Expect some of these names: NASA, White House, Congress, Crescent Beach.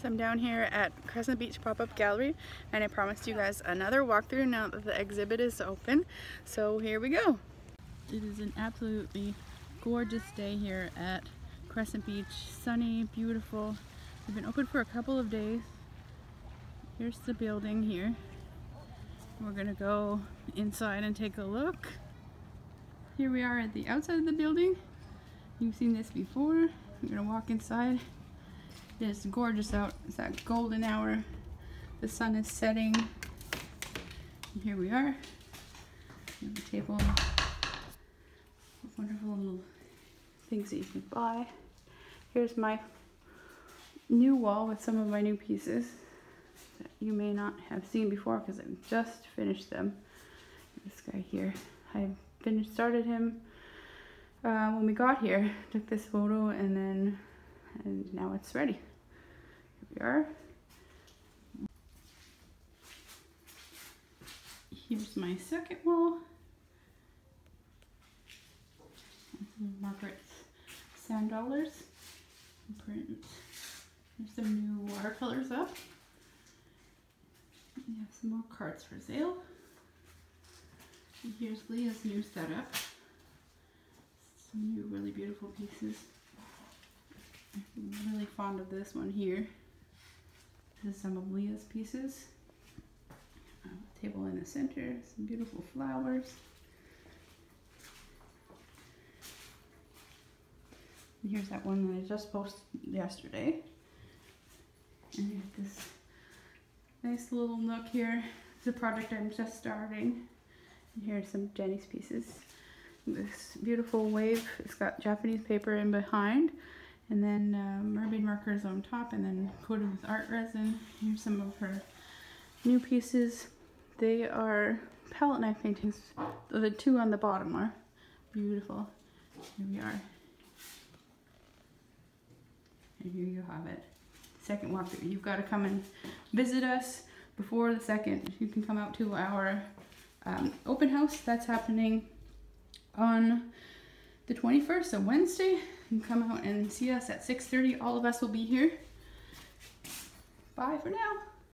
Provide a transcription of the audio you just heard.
So I'm down here at Crescent Beach Pop-Up Gallery, and I promised you guys another walkthrough now that the exhibit is open. So here we go. It is an absolutely gorgeous day here at Crescent Beach. Sunny, beautiful. We've been open for a couple of days. Here's the building here. We're gonna go inside and take a look. Here we are at the outside of the building. You've seen this before. You're gonna walk inside. It's gorgeous out. It's that golden hour. The sun is setting. And here we are. We have a table with wonderful little things that you can buy. Here's my new wall with some of my new pieces that you may not have seen before because I've just finished them. This guy here. I started him when we got here. Took this photo and now it's ready. We are. Here's my second wall. Margaret's sand dollars and print. There's some new watercolors up. We have some more cards for sale. And here's Leah's new setup. Some new really beautiful pieces. I'm really fond of this one here. This is some of Leah's pieces. Table in the center, some beautiful flowers. And here's that one that I just posted yesterday. And you have this nice little nook here. It's a project I'm just starting. And here's some Jenny's pieces. This beautiful wave. It's got Japanese paper in behind. And then mermaid markers on top, and then coated with art resin. Here's some of her new pieces. They are palette knife paintings. The two on the bottom are beautiful. Here we are. And here you have it. Second walkthrough. You've got to come and visit us before the second. You can come out to our open house. That's happening on the 21st, so Wednesday. You can come out and see us at 6:30. All of us will be here. Bye for now.